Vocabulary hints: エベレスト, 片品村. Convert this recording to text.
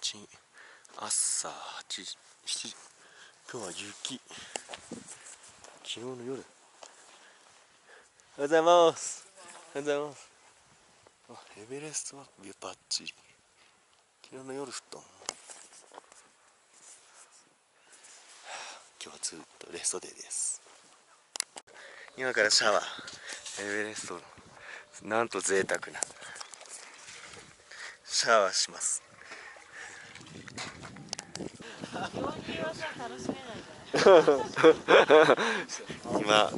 日朝7時、今日は雪、昨日の夜。おはようございます。おはようございます。あ、エベレストはビューバッチリ。昨日の夜降ったもん。今日はずっとレストデーです。今からシャワー、エベレストのなんと贅沢なシャワーします。今、